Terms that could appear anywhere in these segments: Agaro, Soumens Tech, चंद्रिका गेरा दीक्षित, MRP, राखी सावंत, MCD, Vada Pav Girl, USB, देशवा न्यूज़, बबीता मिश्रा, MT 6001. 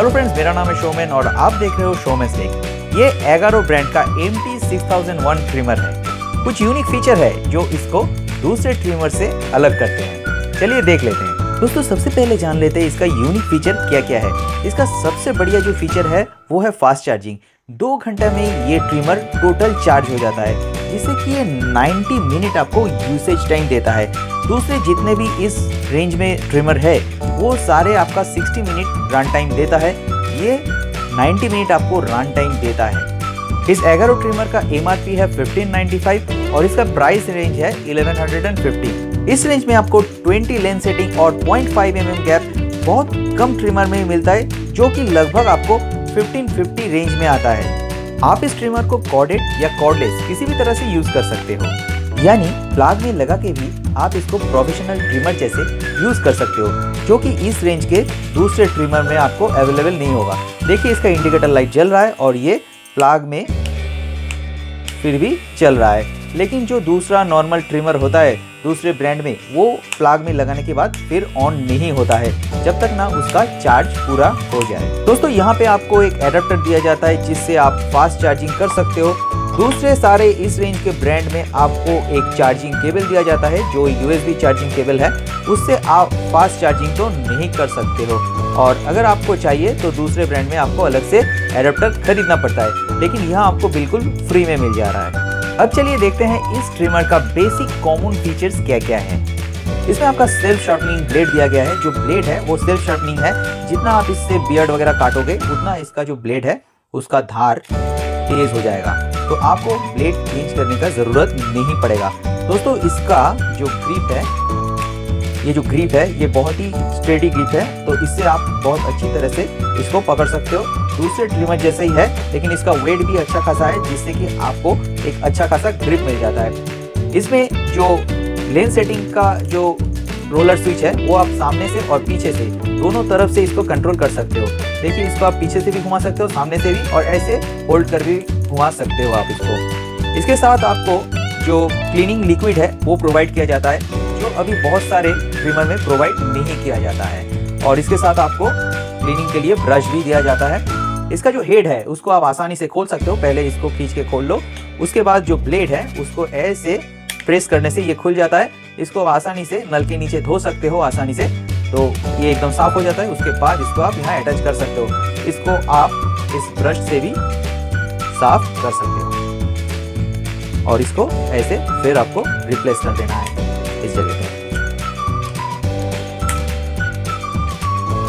Hello friends, मेरा नाम है सोमेन और आप देख रहे हो सोमेन्स टेक। ये एगारो ब्रांड का MT 6001 ट्रिमर है। कुछ यूनिक फीचर है जो इसको दूसरे ट्रिमर से अलग करते हैं। चलिए देख लेते हैं। दोस्तों, सबसे पहले जान लेते हैं इसका यूनिक फीचर क्या क्या है। इसका सबसे बढ़िया जो फीचर है वो है फास्ट चार्जिंग। 2 घंटे में ये ट्रिमर टोटल चार्ज हो जाता है, जिससे कि ये 90 मिनट आपको यूसेज टाइम देता है। दूसरे जितने भी इस रेंज में ट्रिमर है वो सारे आपका 60 मिनट रन टाइम देता है। ये 90 मिनट आपको रन टाइम देता है। इस एगारो ट्रिमर का MRP है 1595 और इसका प्राइस रेंज है 1150। इस रेंज में आपको 20 लेंस सेटिंग और 0.5 mm गैप बहुत कम ट्रिमर में मिलता है, जो कि लगभग आपको 1550 रेंज में आता है। आप इस ट्रिमर को कॉर्डेड या कॉर्डलेस किसी भी तरह से यूज कर सकते हो, यानी प्लग में लगा के भी आप इसको प्रोफेशनल ट्रिमर जैसे यूज कर सकते हो, जो कि इस रेंज के दूसरे ट्रिमर में आपको अवेलेबल नहीं होगा। देखिए, इसका इंडिकेटर लाइट जल रहा है और ये प्लग में फिर भी चल रहा है, लेकिन जो दूसरा नॉर्मल ट्रिमर होता है दूसरे ब्रांड में, वो प्लग में लगाने के बाद फिर ऑन नहीं होता है जब तक ना उसका चार्ज पूरा हो जाए। दोस्तों, यहाँ पे आपको एक एडाप्टर दिया जाता है जिससे आप फास्ट चार्जिंग कर सकते हो। दूसरे सारे इस रेंज के ब्रांड में आपको एक चार्जिंग केबल दिया जाता है जो USB चार्जिंग केबल है, उससे आप फास्ट चार्जिंग तो नहीं कर सकते हो। और अगर आपको चाहिए तो दूसरे ब्रांड में आपको अलग से एडाप्टर खरीदना पड़ता है, लेकिन यहाँ आपको बिल्कुल फ्री में मिल जा रहा है। अब चलिए देखते हैं इस ट्रिमर का बेसिक कॉमन फीचर्स क्या क्या है। इसमें आपका सेल्फ शार्पनिंग ब्लेड दिया गया है। जो ब्लेड है वो सेल्फ शार्पनिंग है। जितना आप इससे बियर्ड वगैरह काटोगे उतना इसका जो ब्लेड है उसका धार तेज हो जाएगा, तो आपको ब्लेड चेंज करने का जरूरत नहीं पड़ेगा। दोस्तों, इसका जो ग्रिप है, ये जो ग्रिप है ये बहुत ही स्टेडी ग्रिप है, तो इससे आप बहुत अच्छी तरह से इसको पकड़ सकते हो। दूसरे ट्रिमर जैसे ही है, लेकिन इसका वेट भी अच्छा खासा है, जिससे कि आपको एक अच्छा खासा ग्रिप मिल जाता है। इसमें जो लेंस सेटिंग का जो रोलर स्विच है वो आप सामने से और पीछे से दोनों तरफ से इसको कंट्रोल कर सकते हो। देखिए, इसको आप पीछे से भी घुमा सकते हो, सामने से भी, और ऐसे होल्ड कर भी घुमा सकते हो आप इसको। इसके साथ आपको जो क्लीनिंग लिक्विड है वो प्रोवाइड किया जाता है, जो अभी बहुत सारे ट्रिमर में प्रोवाइड नहीं किया जाता है। और इसके साथ आपको क्लीनिंग के लिए ब्रश भी दिया जाता है। इसका जो हेड है उसको आप आसानी से खोल सकते हो। पहले इसको खींच के खोल लो, उसके बाद जो ब्लेड है उसको ऐसे प्रेस करने से ये खुल जाता है। इसको आप आसानी से नल के नीचे धो सकते हो आसानी से, तो ये एकदम साफ हो जाता है। उसके बाद इसको आप यहाँ अटैच कर सकते हो। इसको आप इस ब्रश से भी साफ कर सकते हो और इसको ऐसे फिर आपको रिप्लेस कर देना है इस जगह पर।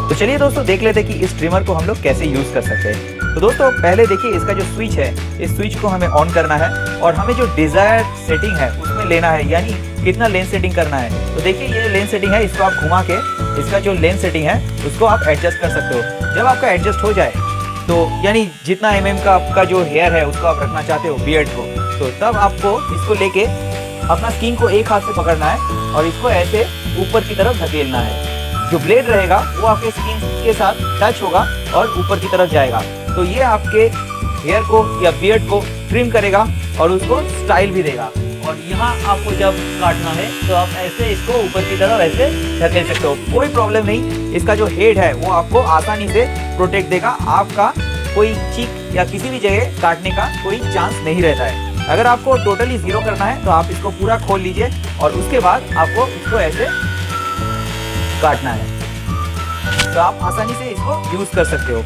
तो चलिए दोस्तों, देख लेते हैं कि इस ट्रिमर को हम लोग कैसे यूज कर सकते हैं। तो दोस्तों, पहले देखिए इसका जो स्विच है, इस स्विच को हमें ऑन करना है और हमें जो डिजायर सेटिंग है उसमें लेना है, यानी कितना लेंस सेटिंग करना है। तो देखिए, ये लेंस सेटिंग है, इसको आप घुमा के इसका जो लेंस सेटिंग है उसको आप एडजस्ट कर सकते हो। जब आपका एडजस्ट हो जाए, तो यानी जितना mm का आपका जो हेयर है उसको आप रखना चाहते हो, बियर्ड को, तो तब आपको इसको लेके अपना स्किन को एक हाथ से पकड़ना है और इसको ऐसे ऊपर की तरफ धकेलना है। जो ब्लेड रहेगा वो आपके स्किन के साथ टच होगा और ऊपर की तरफ जाएगा, तो ये आपके हेयर को या बियर्ड को ट्रिम करेगा और उसको स्टाइल भी देगा। और यहाँ आपको जब काटना है तो आप ऐसे इसको ऊपर की तरफ ऐसे धकेल सकते हो, कोई प्रॉब्लम नहीं। इसका जो हेड है वो आपको आसानी से प्रोटेक्ट देगा, आपका कोई चीक या किसी भी जगह काटने का कोई चांस नहीं रहता है। अगर आपको टोटली जीरो करना है तो आप इसको पूरा खोल लीजिए और उसके बाद आपको इसको ऐसे काटना है, तो आप आसानी से इसको यूज कर सकते हो।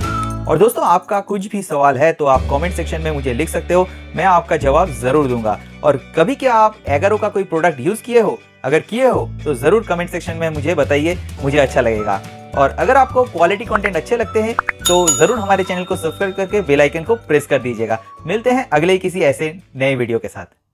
और दोस्तों, आपका कुछ भी सवाल है तो आप कमेंट सेक्शन में मुझे लिख सकते हो, मैं आपका जवाब जरूर दूंगा। और कभी क्या आप एगारो का कोई प्रोडक्ट यूज किए हो? अगर किए हो तो जरूर कमेंट सेक्शन में मुझे बताइए, मुझे अच्छा लगेगा। और अगर आपको क्वालिटी कंटेंट अच्छे लगते हैं तो जरूर हमारे चैनल को सब्सक्राइब करके बेल आइकन को प्रेस कर दीजिएगा। मिलते हैं अगले किसी ऐसे नए वीडियो के साथ।